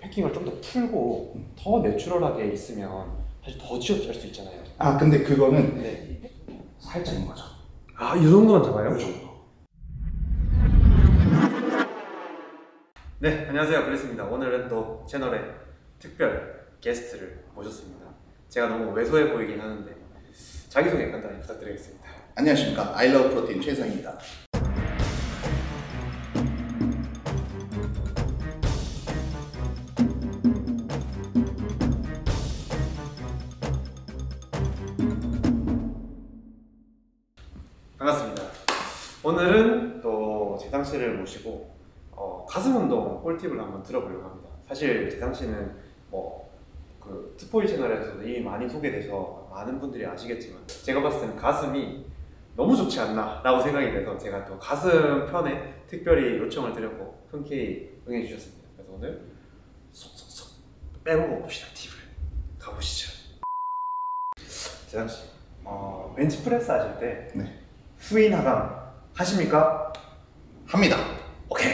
패킹을 좀 더 풀고 더 내추럴하게 있으면 사실 더 지어짤 수 있잖아요. 아 근데 그거는 네. 살짝인 거죠. 아 이 정도만 잡아요? 이 정도. 네 안녕하세요 그레스입니다. 오늘은 또 채널에 특별 게스트를 모셨습니다. 제가 너무 왜소해 보이긴 하는데 자기소개 간단히 부탁드리겠습니다. 안녕하십니까 아이러브프로틴 최상입니다. 반갑습니다. 오늘은 또 재상 씨를 모시고 가슴 운동 꿀팁을 한번 들어보려고 합니다. 사실 재상 씨는 그 투포이 채널에서도 이미 많이 소개돼서 많은 분들이 아시겠지만 제가 봤을 때는 가슴이 너무 좋지 않나 라고 생각이 돼서 제가 또 가슴 편에 특별히 요청을 드렸고 흔쾌히 응해주셨습니다. 그래서 오늘 속속속 빼먹어 봅시다. 팁을 가보시죠. 재상 씨 벤치프레스 하실 때 네. 후인하강 하십니까? 합니다. 오케이.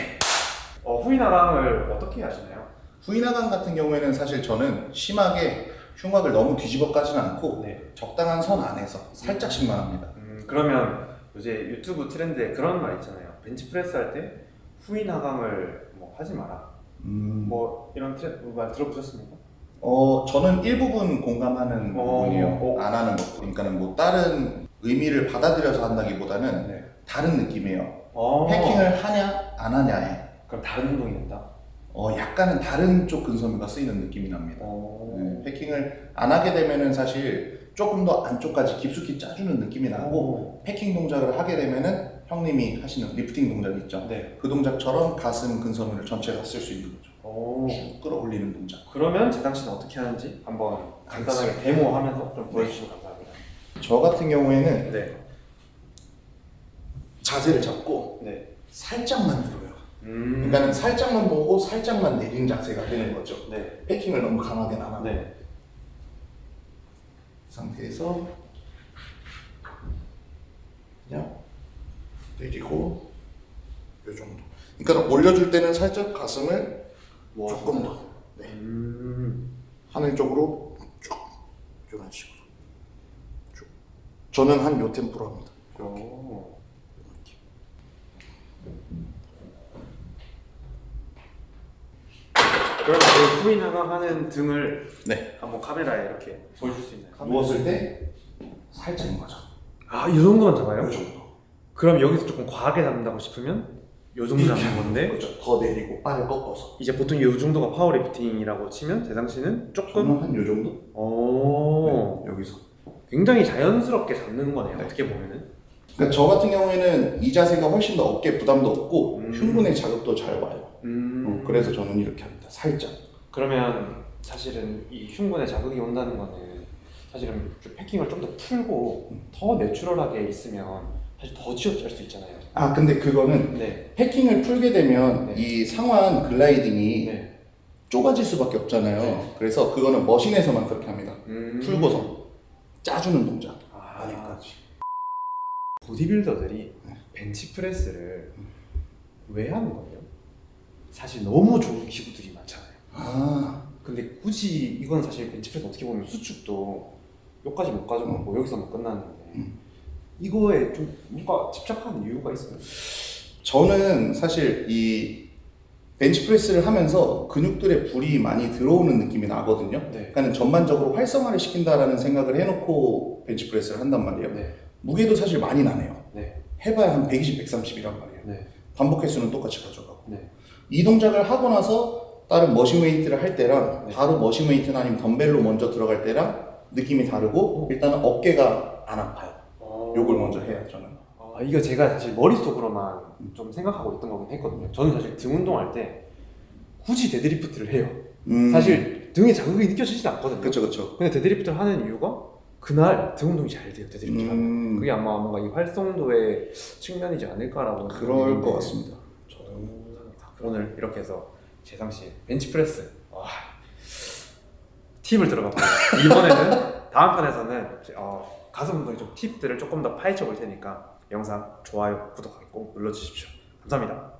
후인하강을 어떻게 하시나요? 후인하강 같은 경우에는 사실 저는 심하게 흉곽을 너무 뒤집어 까지는 않고 네. 적당한 선 안에서 살짝씩만 합니다. 그러면 요새 유튜브 트렌드에 그런 말 있잖아요. 벤치프레스 할 때 후인하강을 하지 마라. 이런 말 들어보셨습니까? 저는 일부분 공감하는 부분이요. 안 하는 것. 그러니까는 다른 의미를 받아들여서 한다기보다는 네. 다른 느낌이에요. 패킹을 하냐 안 하냐에 그럼 다른 운동이 된다? 약간은 다른 쪽 근섬유가 쓰이는 느낌이 납니다. 네, 패킹을 안 하게 되면은 사실 조금 더 안쪽까지 깊숙이 짜주는 느낌이 나고 패킹 동작을 하게 되면은 형님이 하시는 리프팅 동작 있죠? 네. 그 동작처럼 가슴 근섬유를 전체 다 쓸 수 있는 거죠. 쭉 끌어올리는 동작. 그러면 재상 씨는 어떻게 하는지 한번 간단하게 데모하면서 좀 보여주시면 감사합니다. 저 같은 경우에는 네. 자세를 잡고 네. 살짝만 들어요. 그러니까 살짝만 보고 살짝만 내린 자세가 되는 거죠. 네. 패킹을 너무 강하게는 안 하고 네. 상태에서 그냥 내리고 이 정도. 그러니까 올려줄 때는 살짝 가슴을 와, 조금 더 네. 하늘 쪽으로 쭉 이런 식으로. 저는 한 요 템포로 합니다. 이렇게. 그럼 그 후인하강 하는 등을 네. 한번 카메라에 이렇게 보여줄 수 있나요? 누웠을 때 살짝인 거죠. 아, 이 정도만 잡아요? 이 정도. 그럼 여기서 조금 과하게 잡는다고 싶으면 이 정도 잡는 건데 그렇죠. 더 내리고 발을 꺾어서. 이제 보통 이 정도가 파워리프팅이라고 치면 재상 씨는 조금 한 이 정도? 네, 여기서. 굉장히 자연스럽게 잡는 거네요. 네. 어떻게 보면은. 그러니까 저 같은 경우에는 이 자세가 훨씬 더 어깨 부담도 없고 흉근의 자극도 잘 와요. 그래서 저는 이렇게 합니다. 살짝. 그러면 사실은 이 흉근의 자극이 온다는 거는 사실은 패킹을 좀 더 풀고 더 내추럴하게 있으면 사실 더 지어짤 수 있잖아요. 아 근데 그거는 네. 패킹을 풀게 되면 네. 이 상완 글라이딩이 네. 좁아질 수밖에 없잖아요. 네. 그래서 그거는 머신에서만 그렇게 합니다. 풀고서. 짜주는 동작 아직까지. 보디빌더들이 네. 벤치프레스를 왜 하는 거예요? 사실 너무 좋은 기구들이 많잖아요. 근데 굳이 이건 사실 벤치프레스 어떻게 보면 수축도 여기까지 못 가져가고 여기서만 끝나는데 이거에 좀 뭔가 집착하는 이유가 있어요? 저는 사실 이 벤치프레스를 하면서 근육들의 불이 많이 들어오는 느낌이 나거든요. 네. 그러니까 전반적으로 활성화를 시킨다라는 생각을 해놓고 벤치프레스를 한단 말이에요. 네. 무게도 사실 많이 나네요. 네. 해봐야 한 120, 130이란 말이에요. 네. 반복 횟수는 똑같이 가져가고 네. 이 동작을 하고 나서 다른 머신웨이트를 할 때랑 네. 바로 머신웨이트나 아니면 덤벨로 먼저 들어갈 때랑 느낌이 다르고 일단은 어깨가 안 아파요. 요걸 먼저 해요 저는. 이거 제가 사실 머릿속으로만 좀 생각하고 있던 거긴 했거든요. 저는 사실 등 운동할 때 굳이 데드리프트를 해요. 사실 등에 자극이 느껴지지도 않거든요. 그렇죠, 그렇죠. 근데 데드리프트를 하는 이유가 그날 등 운동이 잘 돼요. 데드리프트를 하면 그게 아마 뭔가 이 활성도의 측면이지 않을까라고 그럴 것 같습니다. 저도 오늘 이렇게 해서 재상 씨 벤치프레스 팁을 들어봤고요. 이번에는 다음 편에서는 가슴 운동에 좀 팁들을 조금 더 파헤쳐 볼 테니까. 영상 좋아요, 구독하기 꼭 눌러주십시오. 감사합니다.